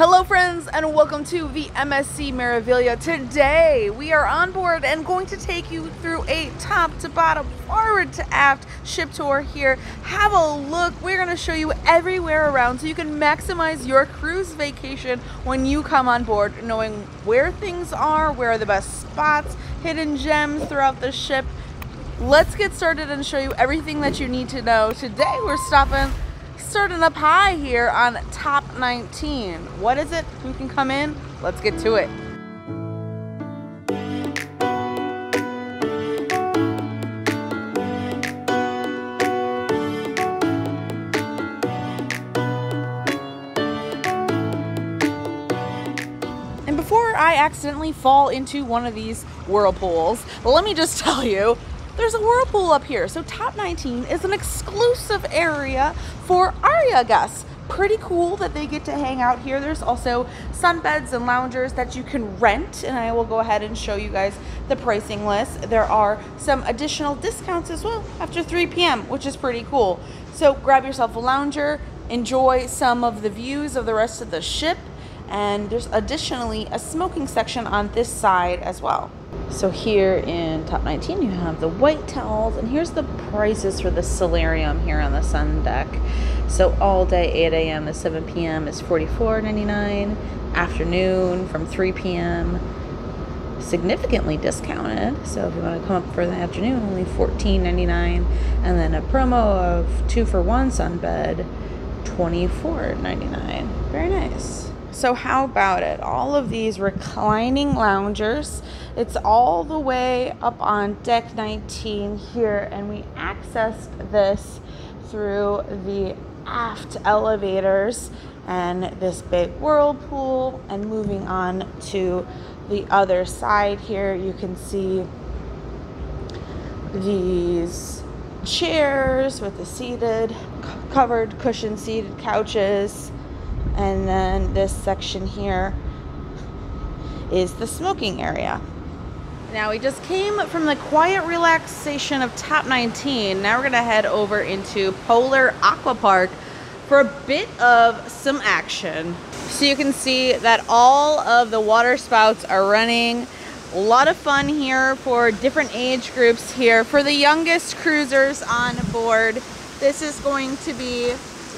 Hello friends, and welcome to the MSC Meraviglia. Today we are on board and going to take you through a top to bottom, forward to aft ship tour here. Have a look. We're going to show you everywhere around so you can maximize your cruise vacation when you come on board, knowing where things are, where are the best spots, hidden gems throughout the ship. Let's get started and show you everything that you need to know. Today we're starting up high here on top 19. What is it? Who can come in? Let's get to it. And before I accidentally fall into one of these whirlpools, let me just tell you, there's a whirlpool up here. So top 19 is an exclusive area for Aria guests. Pretty cool that they get to hang out here. There's also sunbeds and loungers that you can rent, and I will go ahead and show you guys the pricing list. There are some additional discounts as well after 3 p.m., which is pretty cool. So grab yourself a lounger, enjoy some of the views of the rest of the ship, and there's additionally a smoking section on this side as well. So here in top 19 you have the white towels, and here's the prices for the solarium here on the sun deck. So all day 8 a.m. to 7 p.m. is $44.99, afternoon from 3 p.m. significantly discounted, so if you want to come up for the afternoon, only $14.99, and then a promo of 2-for-1 sunbed, $24.99. Very nice. So how about it? All of these reclining loungers. It's all the way up on deck 19 here, and we accessed this through the aft elevators and this big whirlpool. And moving on to the other side here, you can see these chairs with the seated, covered cushion seated couches. And then this section here is the smoking area. Now we just came from the quiet relaxation of top 19. Now we're gonna head over into Polar Aqua Park for a bit of some action. So you can see that all of the water spouts are running. A lot of fun here for different age groups here. For the youngest cruisers on board, this is going to be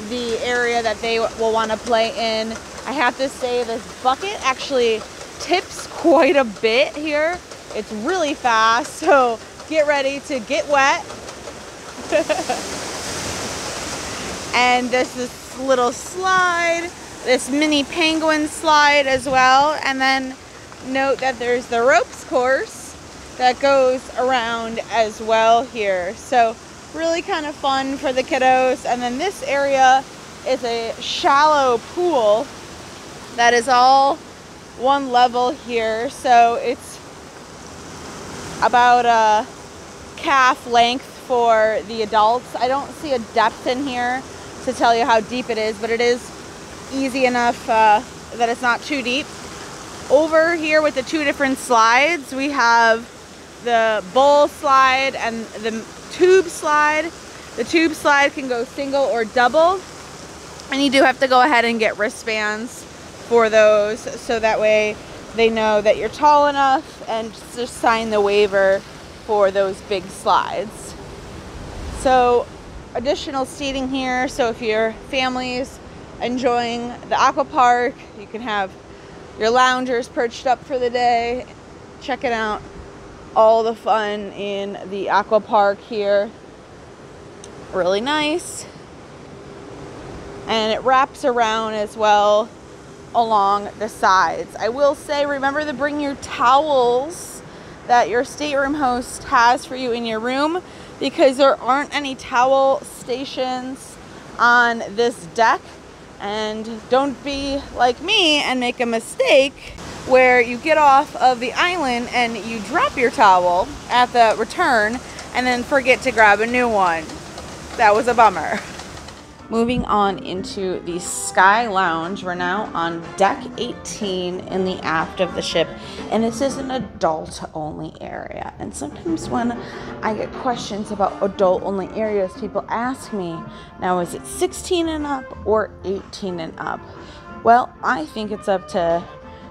the area that they will want to play in. I have to say, this bucket actually tips quite a bit here. It's really fast, so get ready to get wet. And there's this little slide, this mini penguin slide as well. And then note that there's the ropes course that goes around as well here. So really kind of fun for the kiddos. And then this area is a shallow pool that is all one level here, so it's about a calf length for the adults. I don't see a depth in here to tell you how deep it is, but it is easy enough that it's not too deep. Over here with the two different slides, we have the bowl slide and the tube slide. The tube slide can go single or double, and you do have to go ahead and get wristbands for those, so that way they know that you're tall enough, and just sign the waiver for those big slides. So additional seating here, so if your family's enjoying the aqua park, you can have your loungers perched up for the day, checking out all the fun in the aqua park here. Really nice. And it wraps around as well along the sides. I will say, remember to bring your towels that your stateroom host has for you in your room, because there aren't any towel stations on this deck. And don't be like me and make a mistake where you get off of the island and you drop your towel at the return and then forget to grab a new one. That was a bummer. Moving on into the Sky Lounge, we're now on deck 18 in the aft of the ship, and this is an adult-only area. And sometimes when I get questions about adult-only areas, people ask me, now is it 16 and up or 18 and up? Well, I think it's up to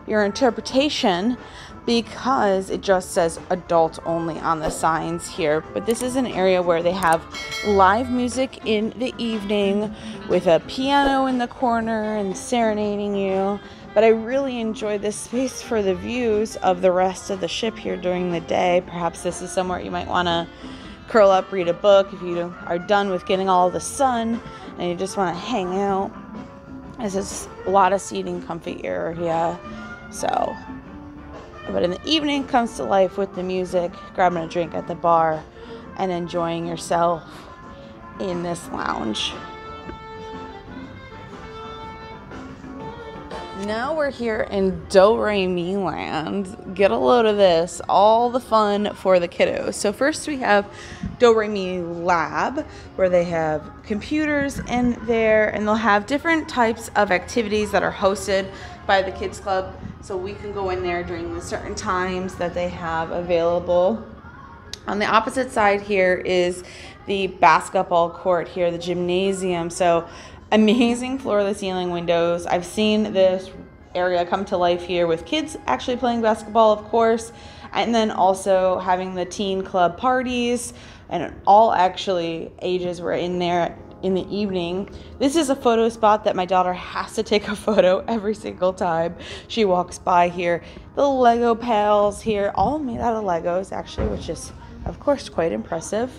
your interpretation, because it just says adult only on the signs here. But this is an area where they have live music in the evening with a piano in the corner and serenading you. But I really enjoy this space for the views of the rest of the ship here during the day. Perhaps this is somewhere you might want to curl up, read a book if you are done with getting all the sun and you just want to hang out. This is a lot of seating, comfy area. So, but in the evening comes to life with the music, grabbing a drink at the bar and enjoying yourself in this lounge. Now we're here in Doremiland. Get a load of this, all the fun for the kiddos. So first we have Doremi Lab, where they have computers in there, and they'll have different types of activities that are hosted by the kids club. So we can go in there during the certain times that they have available. On the opposite side here is the basketball court here, the gymnasium. So amazing floor-to-ceiling windows. I've seen this area come to life here with kids actually playing basketball, of course, and then also having the teen club parties, and all actually ages were in there in the evening. This is a photo spot that my daughter has to take a photo every single time she walks by here. The Lego pals here, all made out of Legos actually, which is of course quite impressive.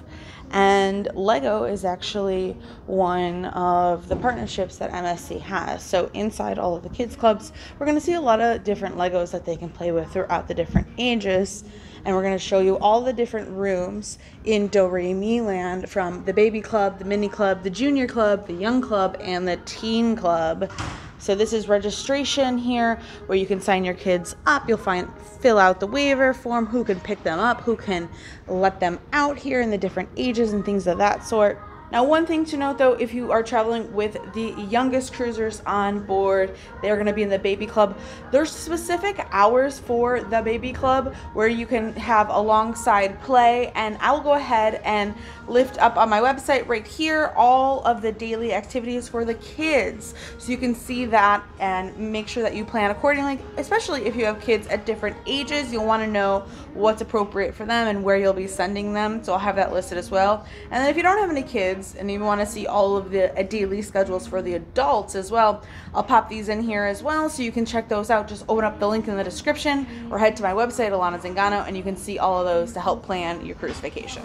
And Lego is actually one of the partnerships that MSC has. So inside all of the kids clubs, we're going to see a lot of different Legos that they can play with throughout the different ages. And we're going to show you all the different rooms in Doremiland, from the baby club, the mini club, the junior club, the young club, and the teen club. So this is registration here where you can sign your kids up. You'll fill out the waiver form, who can pick them up, who can let them out here in the different ages and things of that sort. Now, one thing to note though, if you are traveling with the youngest cruisers on board, they're gonna be in the baby club. There's specific hours for the baby club where you can have alongside play, and I'll go ahead and lift up on my website right here all of the daily activities for the kids. So you can see that and make sure that you plan accordingly, especially if you have kids at different ages. You'll wanna know what's appropriate for them and where you'll be sending them. So I'll have that listed as well. And then if you don't have any kids, and you want to see all of the daily schedules for the adults as well, I'll pop these in here as well so you can check those out. Just open up the link in the description or head to my website, Alanna Zingano, and you can see all of those to help plan your cruise vacation.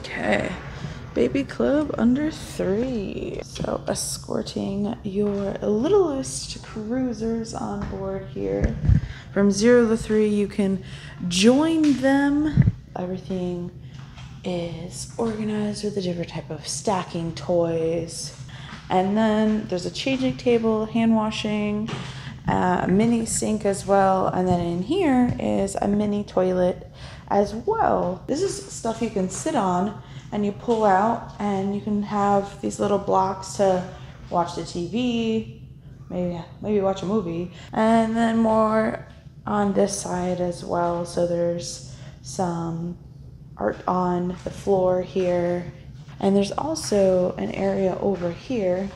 Okay, baby club under 3. So escorting your littlest cruisers on board here. From 0 to 3, you can join them. Everything is organized with a different type of stacking toys. And then there's a changing table, hand washing, a mini sink as well. And then in here is a mini toilet as well. This is stuff you can sit on and you pull out, and you can have these little blocks to watch the TV, maybe watch a movie. And then more on this side as well. So there's some art on the floor here, and there's also an area over here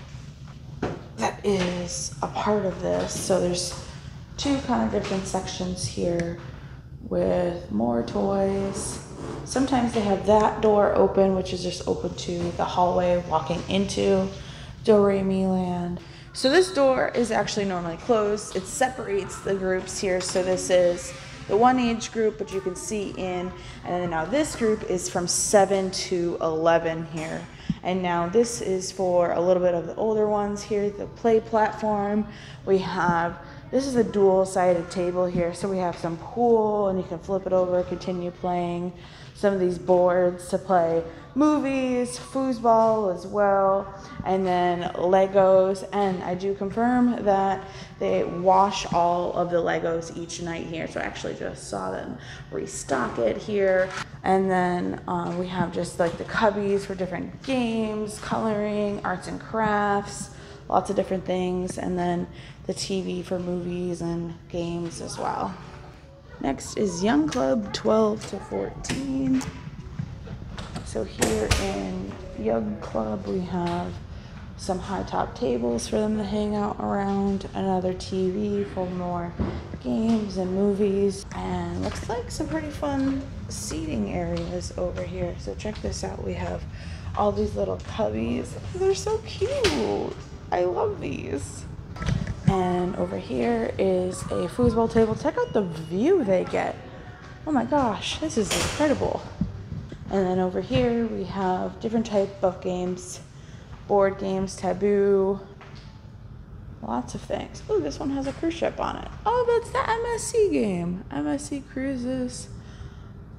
that is a part of this. So there's two kind of different sections here with more toys. Sometimes they have that door open, which is just open to the hallway walking into Doremiland. So this door is actually normally closed. It separates the groups here. So this is the one age group, but you can see in, and then now this group is from 7 to 11 here. And now this is for a little bit of the older ones here, the play platform. We have, this is a dual-sided table here, so we have some pool, and you can flip it over, continue playing. Some of these boards to play movies, foosball as well, and then Legos. And I do confirm that they wash all of the Legos each night here. So I actually just saw them restock it here. And then we have just like the cubbies for different games, coloring, arts and crafts, lots of different things. And then the TV for movies and games as well. Next is Young Club, 12 to 14. So here in Young Club, we have some high top tables for them to hang out around, another TV for more games and movies, and looks like some pretty fun seating areas over here. So check this out, we have all these little cubbies. They're so cute, I love these. And over here is a foosball table. Check out the view they get, oh my gosh, this is incredible. And then over here we have different type of games, board games, taboo, lots of things. Oh, this one has a cruise ship on it. Oh, that's the MSC game, MSC Cruises,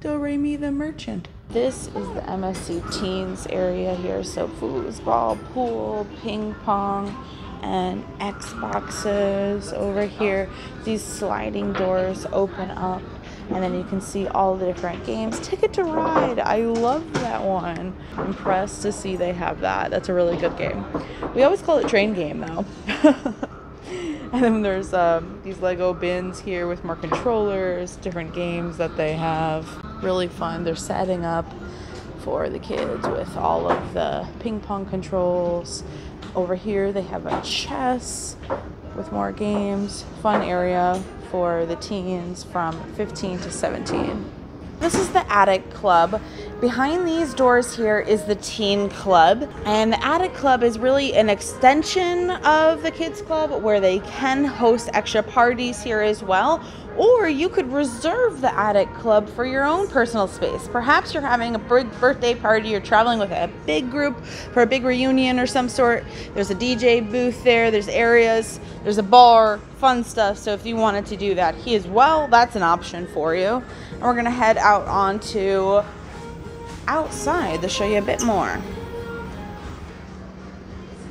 Doremi the Merchant. This is the MSC Teens area here, so foosball, pool, ping pong, and Xboxes. Over here, these sliding doors open up, and then you can see all the different games. Ticket to Ride, I love that one. I'm impressed to see they have that. That's a really good game. We always call it Train Game though. And then there's these Lego bins here with more controllers, different games that they have. Really fun. They're setting up for the kids with all of the ping pong controls. Over here they have a chess with more games. Fun area for the teens from 15 to 17. This is the Attic Club. Behind these doors here is the Teen Club, and the Attic Club is really an extension of the Kids Club where they can host extra parties here as well, or you could reserve the Attic Club for your own personal space. Perhaps you're having a big birthday party, you're traveling with a big group for a big reunion or some sort. There's a DJ booth there, there's areas, there's a bar, fun stuff. So if you wanted to do that as well, that's an option for you. And we're gonna head out onto outside to show you a bit more.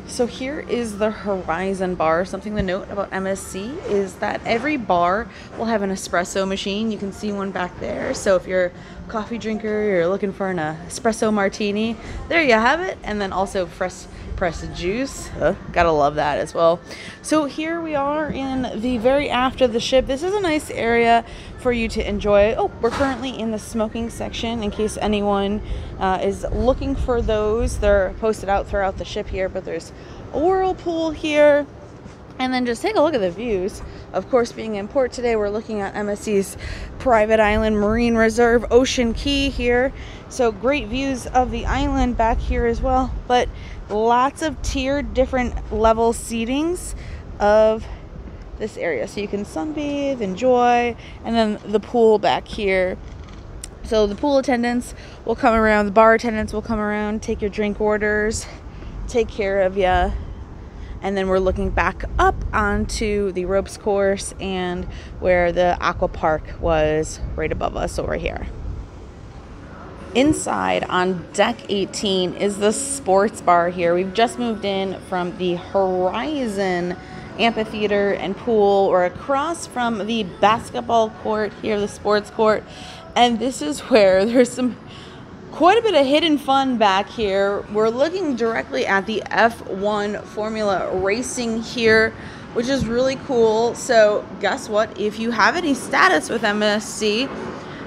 So here is the Horizon Bar. Something to note about MSC is that every bar will have an espresso machine. You can see one back there. So if you're a coffee drinker, you're looking for an espresso martini, there you have it. And then also fresh pressed juice. Gotta love that as well. So here we are in the very aft of the ship. This is a nice area for you to enjoy. Oh, we're currently in the smoking section in case anyone is looking for those. They're posted out throughout the ship here, but there's a whirlpool here. And then just take a look at the views. Of course, being in port today, we're looking at MSC's private island marine reserve, Ocean Key here. So great views of the island back here as well, but lots of tiered different level seatings of this area. So you can sunbathe, enjoy, and then the pool back here. So the pool attendants will come around, the bar attendants will come around, take your drink orders, take care of you. And then we're looking back up onto the ropes course and where the aqua park was right above us over here. Inside on deck 18 is the sports bar here. We've just moved in from the Horizon Amphitheater and pool. We're across from the basketball court here, the sports court. And this is where there's quite a bit of hidden fun back here. We're looking directly at the F1 Formula Racing here, which is really cool. So guess what? If you have any status with MSC,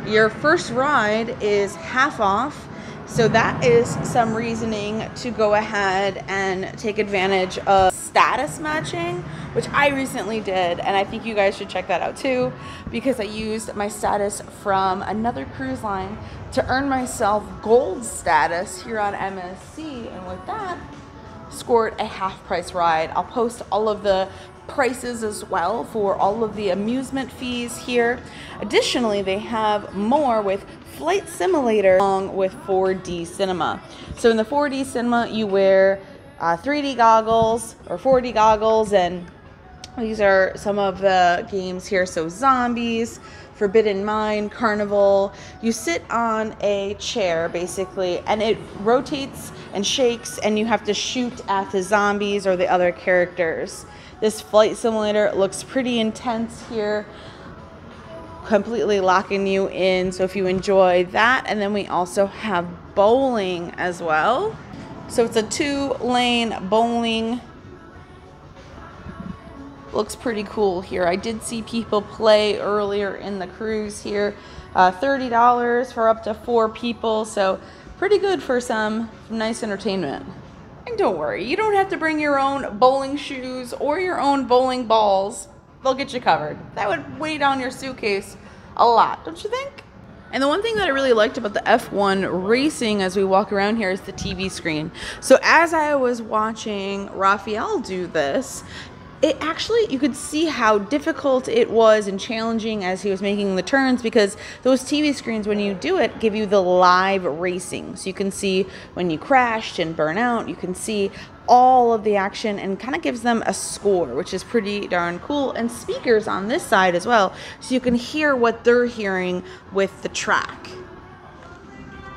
your first ride is half off. So that is some reasoning to go ahead and take advantage of status matching, which I recently did, and I think you guys should check that out too, because I used my status from another cruise line to earn myself gold status here on MSC, and with that, scored a half price ride. I'll post all of the prices as well for all of the amusement fees here. Additionally, they have more with Flight Simulator along with 4D Cinema. So in the 4D Cinema, you wear 3D goggles or 4D goggles, and these are some of the games here. So Zombies, Forbidden Mine, Carnival. You sit on a chair basically, and it rotates and shakes, and you have to shoot at the zombies or the other characters. This Flight Simulator looks pretty intense here, completely locking you in. So if you enjoy that, and then we also have bowling as well. So it's a 2-lane bowling. Looks pretty cool here. I did see people play earlier in the cruise here. $30 for up to 4 people. So pretty good for some nice entertainment. I And don't worry, you don't have to bring your own bowling shoes or your own bowling balls. They'll get you covered. That would weigh down your suitcase a lot, don't you think? And the one thing that I really liked about the F1 racing as we walk around here is the TV screen. So as I was watching Raphael do this, it actually, you could see how difficult it was and challenging as he was making the turns, because those TV screens, when you do it, give you the live racing. So you can see when you crashed and burn out, you can see all of the action, and kind of gives them a score, which is pretty darn cool. And speakers on this side as well, so you can hear what they're hearing with the track.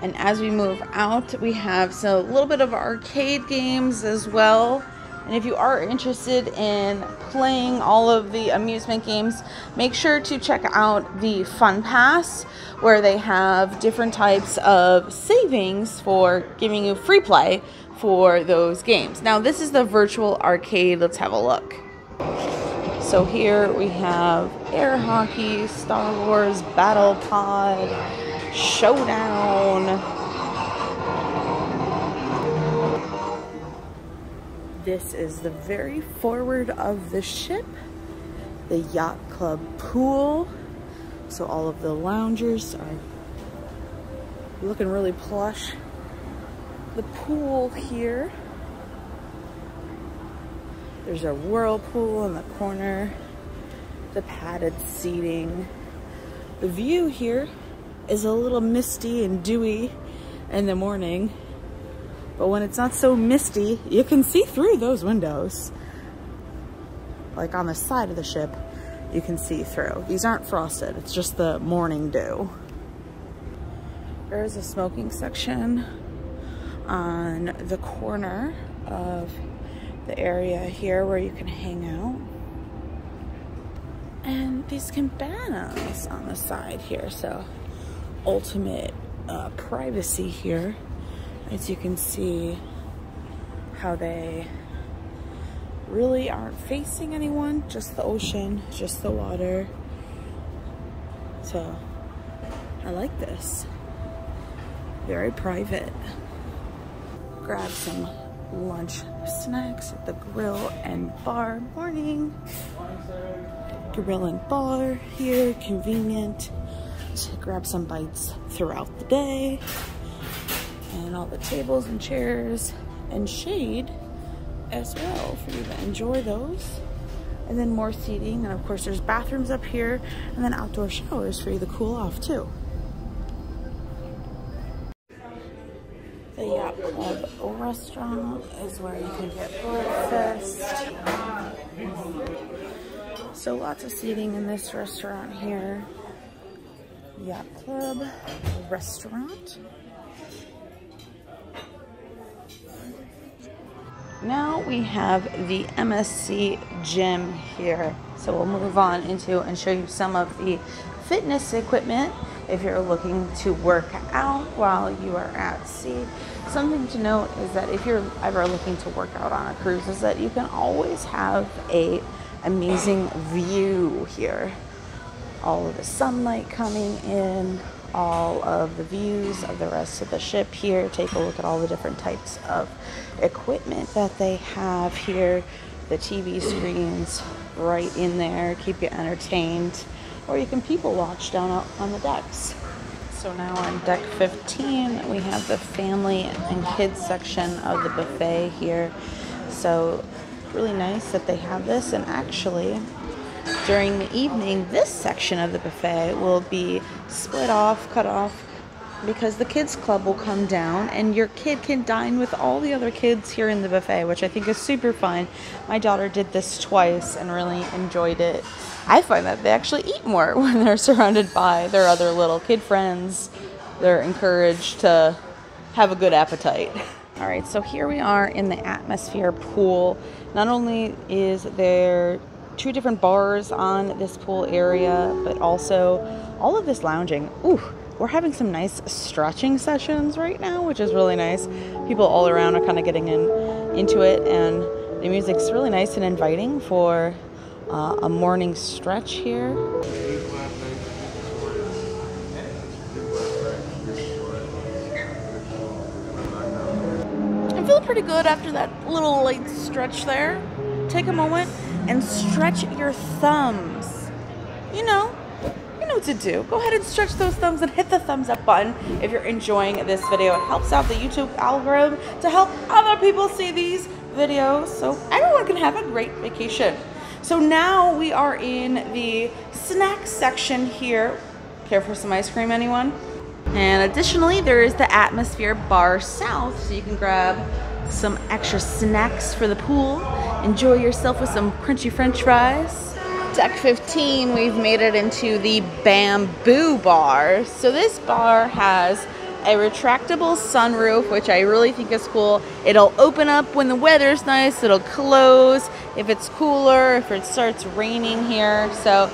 And as we move out, we have a little bit of arcade games as well. And if you are interested in playing all of the amusement games, make sure to check out the Fun Pass, where they have different types of savings for giving you free play for those games. Now, this is the virtual arcade. Let's have a look. So here we have air hockey, Star Wars, Battle Pod, Showdown. This is the very forward of the ship, the Yacht Club pool. So all of the loungers are looking really plush. The pool here. There's a whirlpool in the corner, the padded seating. The view here is a little misty and dewy in the morning. But when it's not so misty, you can see through those windows. Like on the side of the ship, you can see through. These aren't frosted, it's just the morning dew. There is a smoking section on the corner of the area here where you can hang out. And these cabanas on the side here, so ultimate privacy here. As you can see, how they really aren't facing anyone, just the ocean, just the water. So I like this, very private. Grab some lunch snacks at the grill and bar. Morning. Grill and bar here, convenient to grab some bites throughout the day. And all the tables and chairs and shade as well for you to enjoy those. And then more seating, and of course there's bathrooms up here, and then outdoor showers for you to cool off too. The Yacht Club restaurant is where you can get breakfast. So lots of seating in this restaurant here. Yacht Club restaurant. Now we have the MSC Gym here. So we'll move on into and show you some of the fitness equipment if you're looking to work out while you are at sea. Something to note is that if you're ever looking to work out on a cruise is that you can always have an amazing view here. All of the sunlight coming in, all of the views of the rest of the ship here. Take a look at all the different types of equipment that they have here. The TV screens right in there, keep you entertained. Or you can people watch down out on the decks. So now on deck 15, we have the family and kids section of the buffet here. So really nice that they have this, and actually, during the evening, this section of the buffet will be split off, cut off, because the kids club will come down and your kid can dine with all the other kids here in the buffet, which I think is super fun. My daughter did this twice and really enjoyed it. I find that they actually eat more when they're surrounded by their other little kid friends. They're encouraged to have a good appetite. All right, so here we are in the atmosphere pool. Not only is there two different bars on this pool area, but also all of this lounging. Ooh, we're having some nice stretching sessions right now, which is really nice. People all around are kind of getting into it, and the music's really nice and inviting for a morning stretch here. feel pretty good after that little like stretch there. Take a moment and stretch your thumbs. You know what to do. Go ahead and stretch those thumbs and hit the thumbs up button if you're enjoying this video. It helps out the YouTube algorithm to help other people see these videos so everyone can have a great vacation. So now we are in the snack section here. Care for some ice cream, anyone? And additionally, there is the Atmosphere Bar South, so you can grab some extra snacks for the pool. Enjoy yourself with some crunchy french fries. Deck 15, we've made it into the Bamboo Bar. So this bar has a retractable sunroof, which I really think is cool. It'll open up when the weather's nice, it'll close if it's cooler, if it starts raining here. So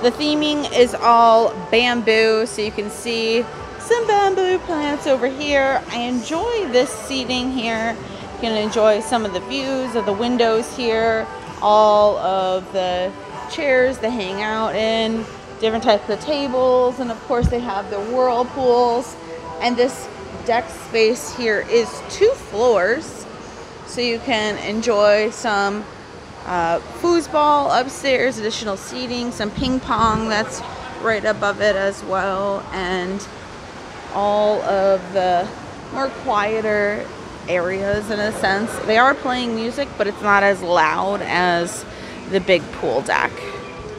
the theming is all bamboo, so you can see some bamboo plants over here. I enjoy this seating here. You can enjoy some of the views of the windows here, all of the chairs they hang out in, different types of tables, and of course they have the whirlpools. And this deck space here is 2 floors, so you can enjoy some foosball upstairs, additional seating, some ping pong that's right above it as well, and all of the more quieter areas in a sense. They are playing music, but it's not as loud as the big pool deck.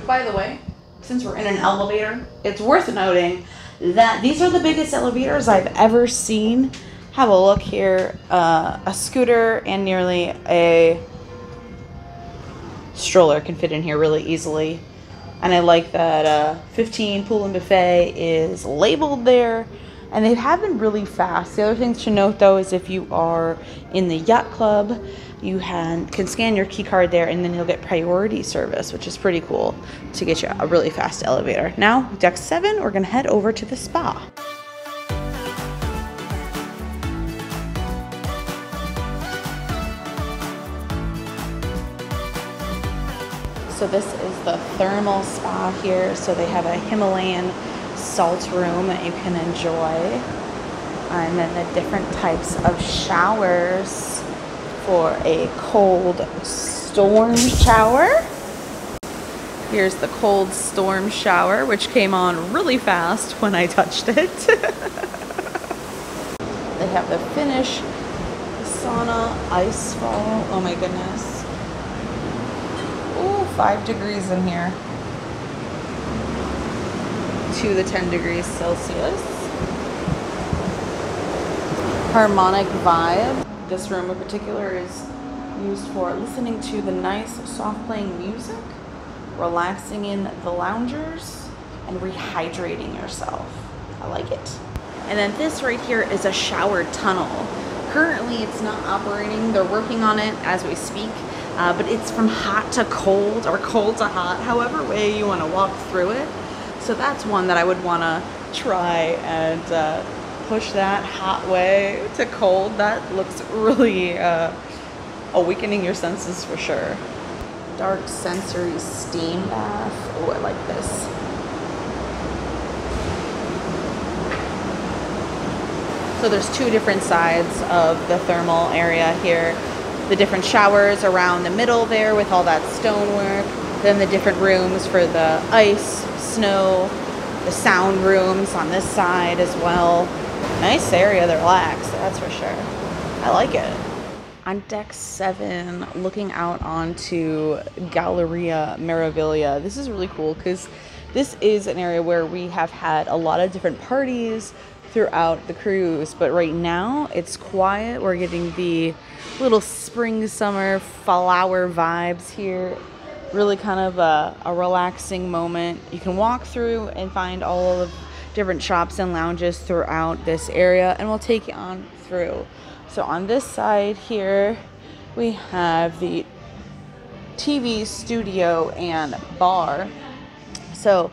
By the way, since we're in an elevator, it's worth noting that these are the biggest elevators I've ever seen. Have a look here, a scooter and nearly a stroller can fit in here really easily. And I like that 15 pool and buffet is labeled there, and they have been really fast. The other thing to note though is if you are in the Yacht Club, you can scan your key card there and then you'll get priority service, which is pretty cool to get you a really fast elevator. Now, deck 7, we're gonna head over to the spa. So this is the thermal spa here. So they have a Himalayan salt room that you can enjoy. And then the different types of showers for a cold storm shower. Here's the cold storm shower, which came on really fast when I touched it. They have the Finnish sauna, ice fall. Oh my goodness. Ooh, 5 degrees in here. To the 10 degrees Celsius. Harmonic vibe. This room in particular is used for listening to the nice soft playing music, relaxing in the loungers, and rehydrating yourself. I like it. And then this right here is a shower tunnel. Currently it's not operating, they're working on it as we speak, but it's from hot to cold or cold to hot, however way you want to walk through it. So that's one that I would want to try and push that hot way to cold. That looks really awakening your senses for sure. Dark sensory steam bath. Oh, I like this. So there's 2 different sides of the thermal area here. The different showers around the middle there with all that stonework. Then the different rooms for the ice, snow, the sound rooms on this side as well. Nice area to relax, that's for sure. I like it. On deck 7, looking out onto Galleria Meraviglia. This is really cool because this is an area where we have had a lot of different parties throughout the cruise, but right now it's quiet. We're getting the little spring, summer, flower vibes here. Really kind of a relaxing moment. You can walk through and find all of different shops and lounges throughout this area, and we'll take you on through. So on this side here, we have the TV studio and bar. So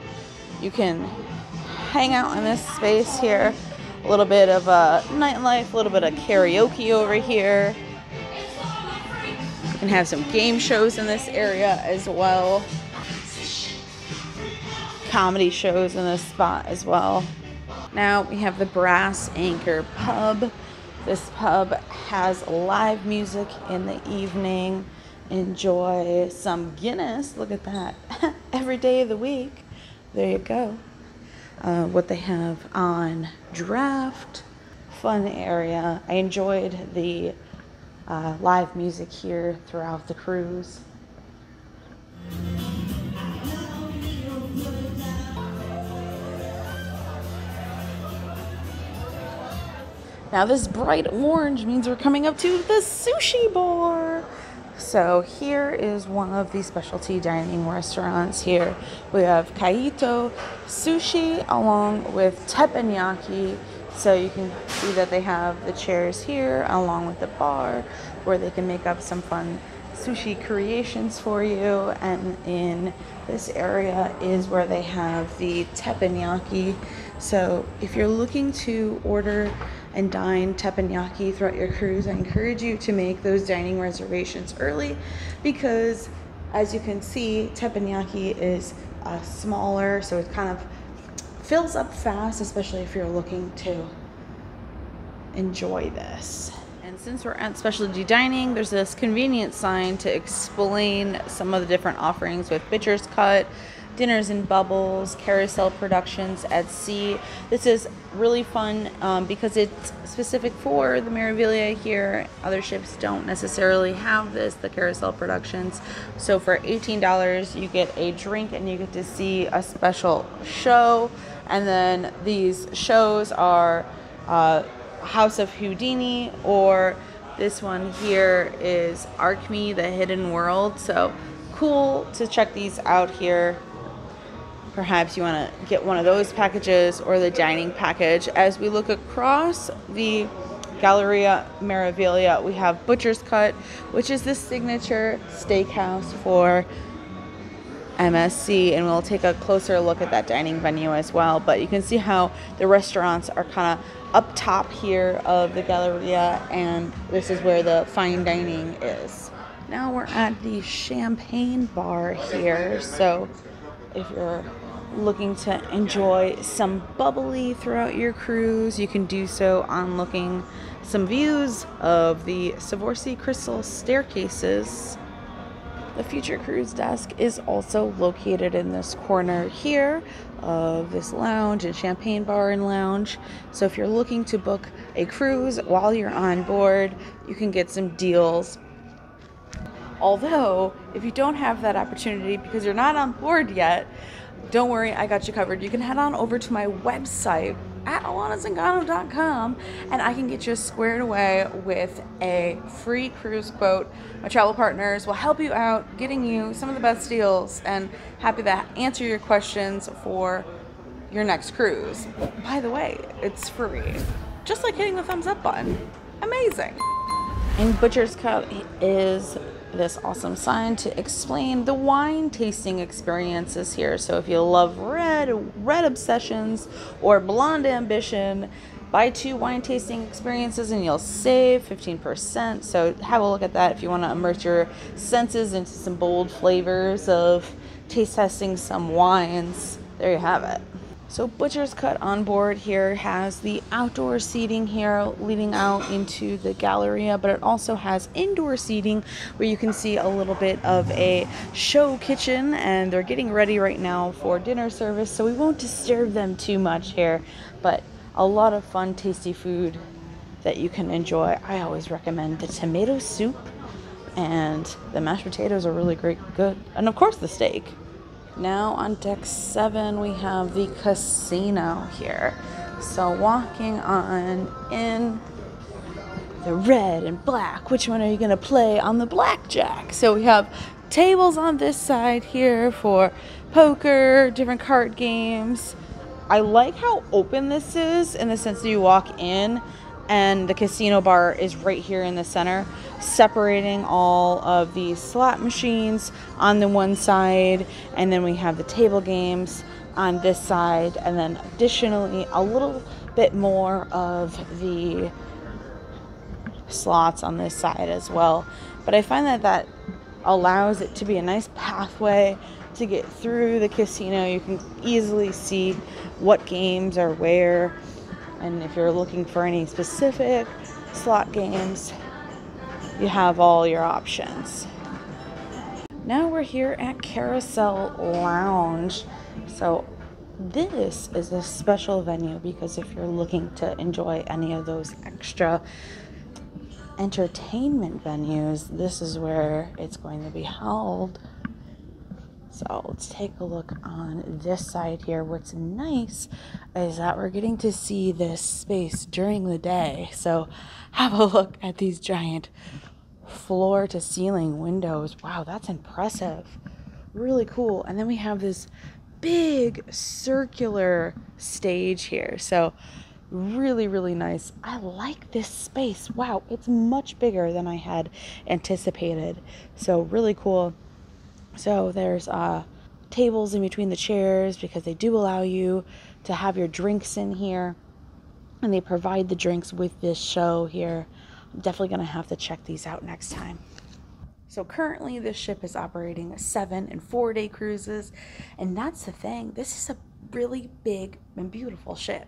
you can hang out in this space here. A little bit of nightlife, a little bit of karaoke over here. And have some game shows in this area as well. Comedy shows in this spot as well. Now we have the Brass Anchor Pub. This pub has live music in the evening. Enjoy some Guinness. Look at that. Every day of the week. There you go. What they have on draft. Fun area. I enjoyed the live music here throughout the cruise. Now this bright orange means we're coming up to the sushi bar. So here is one of the specialty dining restaurants here. We have Kaito Sushi along with Teppanyaki. So you can see that they have the chairs here along with the bar where they can make up some fun sushi creations for you. And in this area is where they have the Teppanyaki. So if you're looking to order and dine teppanyaki throughout your cruise, I encourage you to make those dining reservations early, because as you can see, teppanyaki is smaller, so it kind of fills up fast, especially if you're looking to enjoy this. And since we're at specialty dining, there's this convenience sign to explain some of the different offerings with Butcher's Cut, Dinners and Bubbles, Carousel Productions at Sea. This is really fun because it's specific for the Meraviglia here. Other ships don't necessarily have this, the Carousel Productions. So for $18, you get a drink and you get to see a special show. And then these shows are House of Houdini, or this one here is Archmi, The Hidden World. So cool to check these out here. Perhaps you want to get one of those packages or the dining package. As we look across the Galleria Meraviglia, we have Butcher's Cut, which is the signature steakhouse for MSC. And we'll take a closer look at that dining venue as well. But you can see how the restaurants are kind of up top here of the Galleria. And this is where the fine dining is. Now we're at the champagne bar here. So if you're looking to enjoy some bubbly throughout your cruise, you can do so on looking some views of the Swarovski crystal staircases. The future cruise desk is also located in this corner here of this lounge and champagne bar and lounge. So if you're looking to book a cruise while you're on board, you can get some deals. Although, if you don't have that opportunity because you're not on board yet, don't worry, I got you covered. You can head on over to my website at alannazingano.com and I can get you squared away with a free cruise quote. My travel partners will help you out, getting you some of the best deals, and happy to answer your questions for your next cruise. By the way, it's free. Just like hitting the thumbs up button. Amazing. And Butcher's Cut is this awesome sign to explain the wine tasting experiences here. So if you love red obsessions or blonde ambition, buy 2 wine tasting experiences and you'll save 15%. So have a look at that if you want to immerse your senses into some bold flavors of taste testing some wines. There you have it. So Butcher's Cut on board here has the outdoor seating here leading out into the Galleria, but it also has indoor seating where you can see a little bit of a show kitchen, and they're getting ready right now for dinner service, so we won't disturb them too much here, but a lot of fun, tasty food that you can enjoy. I always recommend the tomato soup, and the mashed potatoes are really great, good, and of course the steak. Now on deck 7, we have the casino here. So walking on in, the red and black, which one are you gonna play on the blackjack? So we have tables on this side here for poker, different card games. I like how open this is in the sense that you walk in and the casino bar is right here in the center, separating all of the slot machines on the one side, and then we have the table games on this side, and then additionally a little bit more of the slots on this side as well. But I find that that allows it to be a nice pathway to get through the casino. You can easily see what games are where, and if you're looking for any specific slot games, you have all your options. Now we're here at Carousel Lounge. So this is a special venue because if you're looking to enjoy any of those extra entertainment venues, this is where it's going to be held. So let's take a look on this side here. What's nice is that we're getting to see this space during the day. So have a look at these giant floor to ceiling windows. Wow, that's impressive. Really cool. And then we have this big circular stage here, so really nice. I like this space. Wow, it's much bigger than I had anticipated, so really cool. So there's tables in between the chairs because they do allow you to have your drinks in here, and they provide the drinks with this show here. I'm definitely gonna have to check these out next time. So currently this ship is operating 7- and 4-day cruises, and that's the thing. This is a really big and beautiful ship.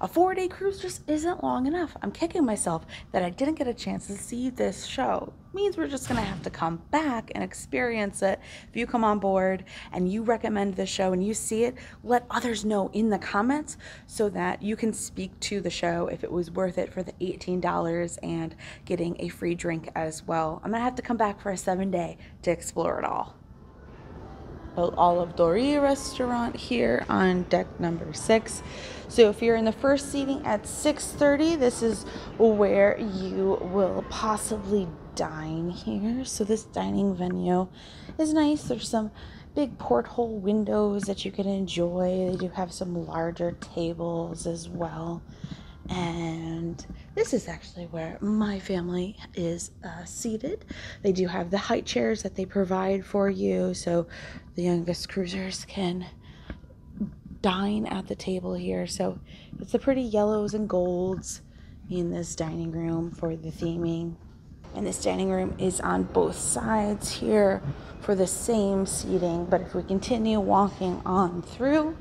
A 4-day cruise just isn't long enough. I'm kicking myself that I didn't get a chance to see this show. It means we're just gonna have to come back and experience it. If you come on board and you recommend this show and you see it, let others know in the comments so that you can speak to the show if it was worth it for the $18 and getting a free drink as well. I'm gonna have to come back for a 7-day to explore it all. Olive Dory restaurant here on deck number 6. So if you're in the first seating at 6:30, this is where you will possibly dine here. So this dining venue is nice. There's some big porthole windows that you can enjoy. They do have some larger tables as well. And this is actually where my family is seated. They do have the height chairs that they provide for you, so the youngest cruisers can dine at the table here. So it's the pretty yellows and golds in this dining room for the theming. And this dining room is on both sides here for the same seating. But if we continue walking on through,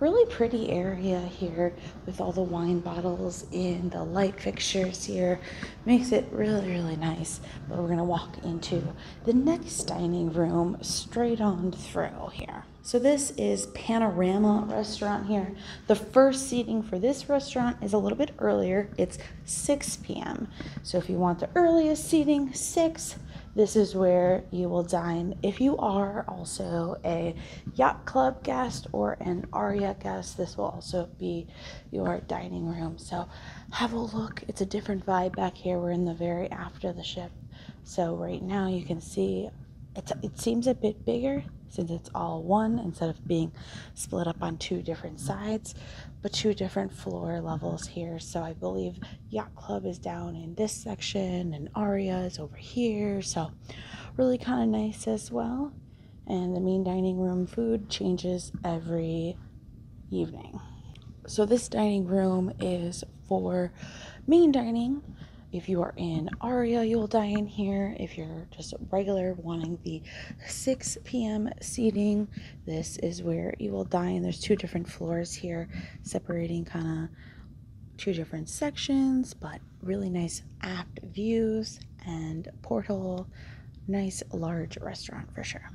really pretty area here with all the wine bottles in the light fixtures here. Makes it really nice. But we're gonna walk into the next dining room straight on through here. So this is Panorama Restaurant here. The first seating for this restaurant is a little bit earlier. It's 6 p.m. So if you want the earliest seating, 6, this is where you will dine. If you are also a Yacht Club guest or an Aria guest, this will also be your dining room. So have a look. It's a different vibe back here. We're in the very after the ship. So right now you can see it seems a bit bigger since it's all one instead of being split up on 2 different sides, but 2 different floor levels here. So I believe Yacht Club is down in this section and Aria is over here. So really kind of nice as well. And the main dining room food changes every evening. So this dining room is for main dining. If you are in Aria, you'll dine here. If you're just regular wanting the 6 p.m. seating, this is where you will dine. There's 2 different floors here separating kind of 2 different sections, but really nice aft views and porthole. Nice large restaurant for sure.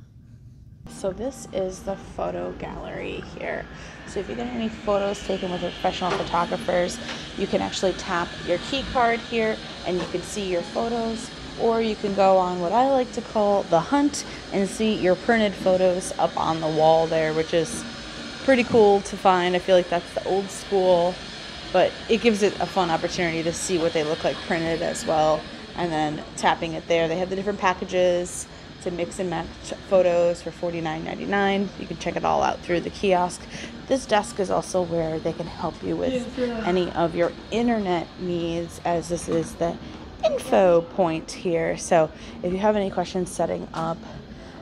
So this is the photo gallery here. So if you get any photos taken with professional photographers, you can actually tap your key card here and you can see your photos, or you can go on what I like to call the hunt and see your printed photos up on the wall there, which is pretty cool to find. I feel like that's the old school, but it gives it a fun opportunity to see what they look like printed as well. And then tapping it there, they have the different packages to mix and match photos for $49.99. You can check it all out through the kiosk. This desk is also where they can help you with any of your internet needs, as this is the info point here. So if you have any questions setting up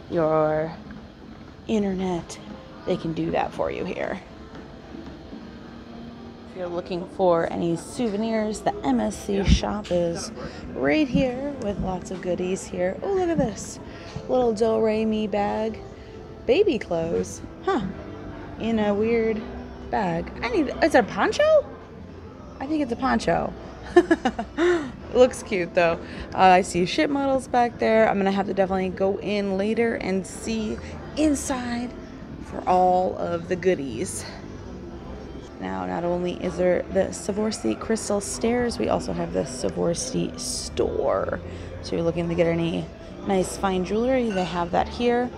your internet, they can do that for you here. If you're looking for any souvenirs, the MSC shop is right here with lots of goodies here. Oh, look at this little Doremi bag. Baby clothes, huh? In a weird bag. Is it a poncho? I think it's a poncho. Looks cute though. I see ship models back there. I'm gonna have to definitely go in later and see inside for all of the goodies. Now, not only is there the Swarovski crystal stairs, we also have the Swarovski store. So you're looking to get any nice fine jewelry, they have that here.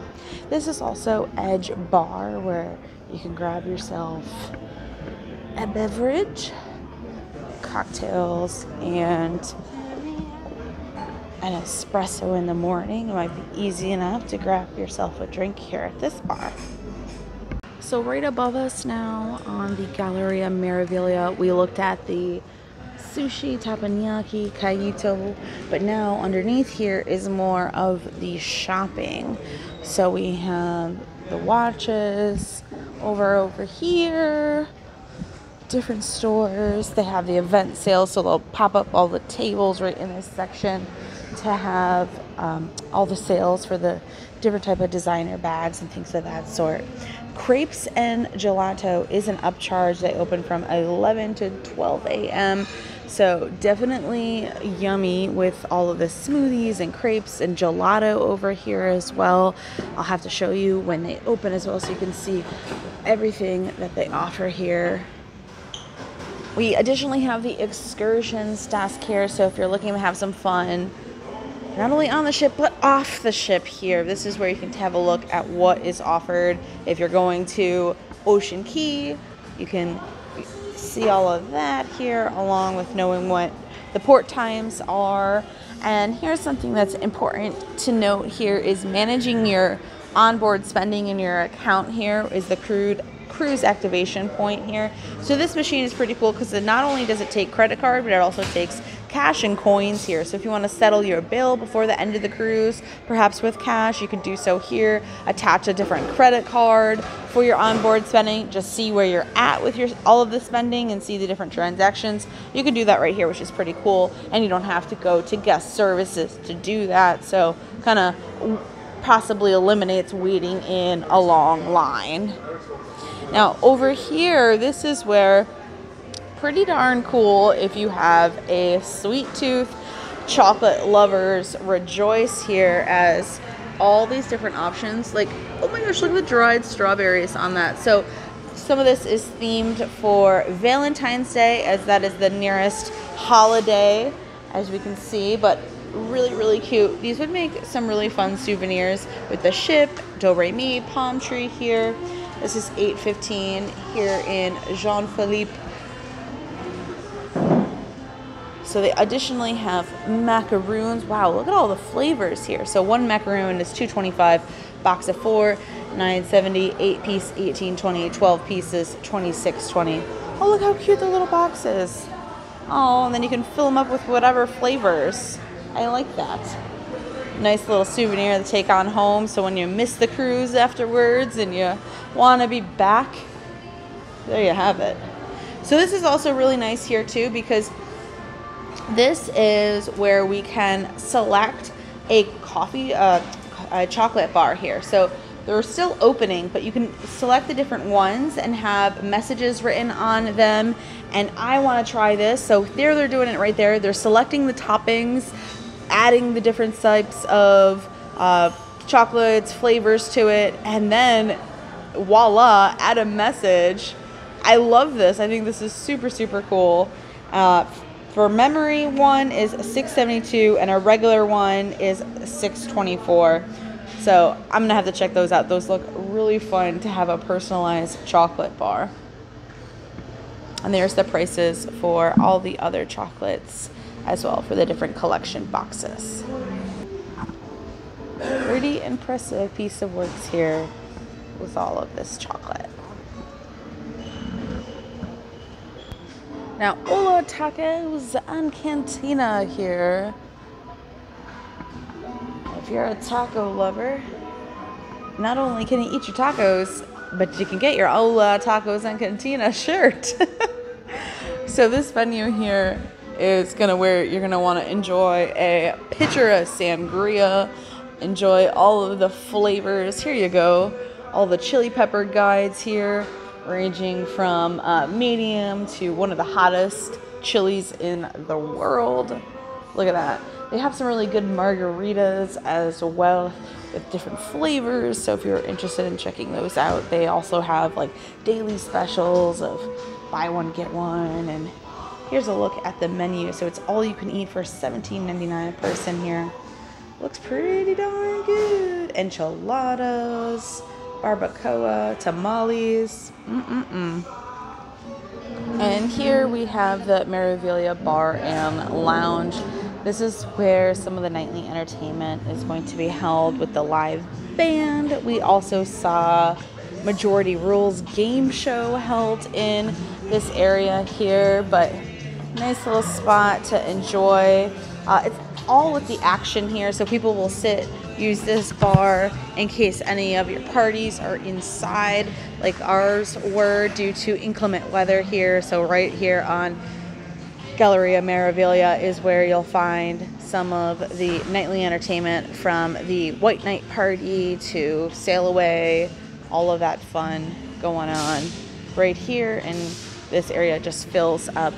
This is also Edge Bar, where you can grab yourself a beverage, cocktails, and an espresso in the morning. It might be easy enough to grab yourself a drink here at this bar. So right above us now on the Galleria Meraviglia, we looked at the sushi, teppanyaki, kaito, but now underneath here is more of the shopping. So we have the watches over here, different stores. They have the event sales, so they'll pop up all the tables right in this section to have all the sales for the different type of designer bags and things of that sort. Crepes and Gelato is an upcharge. They open from 11 to 12 a.m. So definitely yummy with all of the smoothies and crepes and gelato over here as well. I'll have to show you when they open as well so you can see everything that they offer here. We additionally have the excursions desk here. So if you're looking to have some fun, not only on the ship, but off the ship here. This is where you can have a look at what is offered. If you're going to Ocean Key, you can see all of that here, along with knowing what the port times are. And here's something that's important to note here is managing your onboard spending in your account. Here is the cruise activation point here. So this machine is pretty cool because not only does it take credit card, but it also takes cash and coins here. So if you want to settle your bill before the end of the cruise, perhaps with cash, you can do so here. Attach a different credit card for your onboard spending. Just see where you're at with your all of the spending and see the different transactions. You can do that right here, which is pretty cool, and you don't have to go to guest services to do that. So kind of possibly eliminates waiting in a long line. Now over here, this is where pretty darn cool if you have a sweet tooth, chocolate lovers rejoice here, as all these different options, like, oh my gosh, look at the dried strawberries on that. So some of this is themed for Valentine's Day, as that is the nearest holiday, as we can see, but really, really cute. These would make some really fun souvenirs with the ship, Doremi palm tree here. This is 8:15 here in Jean Philippe. So they additionally have macaroons. Wow, look at all the flavors here. So one macaroon is $2.25, box of four, $9.70, 8-piece, $18.20, 12 pieces, $26.20. Oh, look how cute the little box is. Oh, and then you can fill them up with whatever flavors. I like that. Nice little souvenir to take on home. So when you miss the cruise afterwards and you want to be back, there you have it. So this is also really nice here too, because this is where we can select a coffee, a chocolate bar here. So they're still opening, but you can select the different ones and have messages written on them. And I want to try this. So there they're doing it right there. They're selecting the toppings, adding the different types of chocolates, flavors to it. And then voila, add a message. I love this. I think this is super, super cool. For memory, one is $6.72 and a regular one is $6.24. So I'm gonna have to check those out. Those look really fun to have a personalized chocolate bar. And there's the prices for all the other chocolates as well for the different collection boxes. Pretty impressive piece of works here with all of this chocolate. Now, Hola Tacos and Cantina here. If you're a taco lover, not only can you eat your tacos, but you can get your Hola Tacos and Cantina shirt. So this venue here is gonna where you're gonna want to enjoy a pitcher of sangria, enjoy all of the flavors. Here you go, all the chili pepper guides here, ranging from medium to one of the hottest chilies in the world. Look at that. They have some really good margaritas as well with different flavors. So if you're interested in checking those out, they also have like daily specials of buy one, get one. And here's a look at the menu. So it's all you can eat for $17.99 a person here. Looks pretty darn good. Enchiladas, barbacoa, tamales. And here we have the Meraviglia Bar and Lounge. This is where some of the nightly entertainment is going to be held with the live band. We also saw Majority Rules game show held in this area here, but nice little spot to enjoy. It's all with the action here, so people will sit, use this bar in case any of your parties are inside, like ours were due to inclement weather here. So right here on Galleria Meraviglia is where you'll find some of the nightly entertainment, from the White Night Party to Sail Away, all of that fun going on right here, and this area just fills up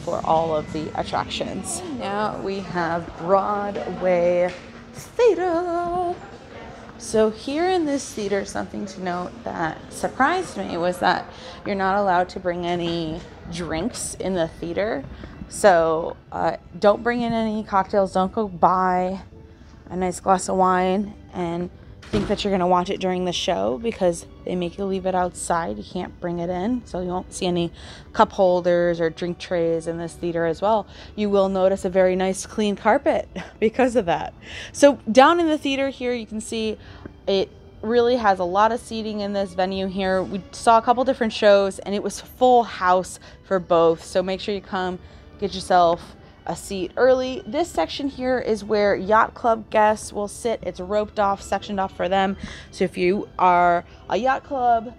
for all of the attractions. Now we have Broadway Theater. So here in this theater, something to note that surprised me was that you're not allowed to bring any drinks in the theater. So don't bring in any cocktails. Don't go buy a nice glass of wine and think that you're going to watch it during the show, because they make you leave it outside. You can't bring it in. So you won't see any cup holders or drink trays in this theater as well. You will notice a very nice clean carpet because of that. So down in the theater here, you can see it really has a lot of seating in this venue here. We saw a couple different shows and it was full house for both. So make sure you come get yourself a seat early. This section here is where Yacht Club guests will sit. It's roped off, sectioned off for them. So if you are a Yacht Club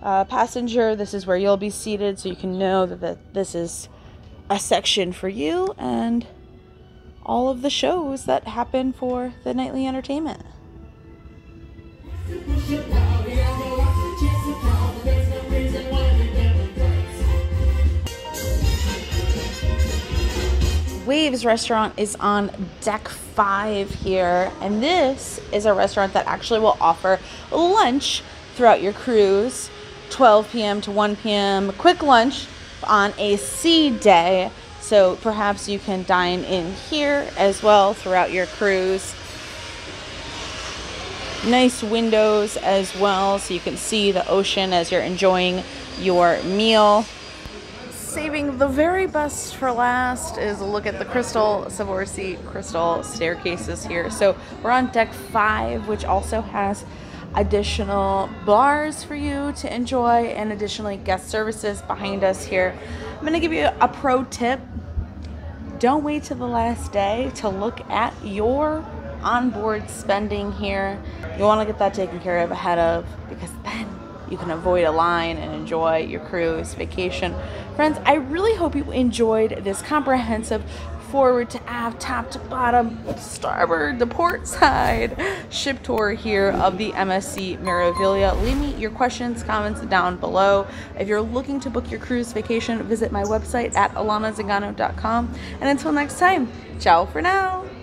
passenger, this is where you'll be seated, so you can know that this is a section for you and all of the shows that happen for the nightly entertainment. Waves restaurant is on deck 5 here, and this is a restaurant that actually will offer lunch throughout your cruise, 12 p.m. to 1 p.m. Quick lunch on a sea day, so perhaps you can dine in here as well throughout your cruise. Nice windows as well, so you can see the ocean as you're enjoying your meal. Saving the very best for last is a look at the crystal Swarovski crystal staircases here. So we're on deck 5, which also has additional bars for you to enjoy, and additionally guest services behind us here. I'm gonna give you a pro tip. Don't wait till the last day to look at your onboard spending here. You wanna get that taken care of ahead of, because then you can avoid a line and enjoy your cruise vacation. Friends, I really hope you enjoyed this comprehensive forward to aft, top to bottom, starboard to port side ship tour here of the MSC Meraviglia. Leave me your questions, comments down below. If you're looking to book your cruise vacation, visit my website at alannazingano.com. And until next time, ciao for now.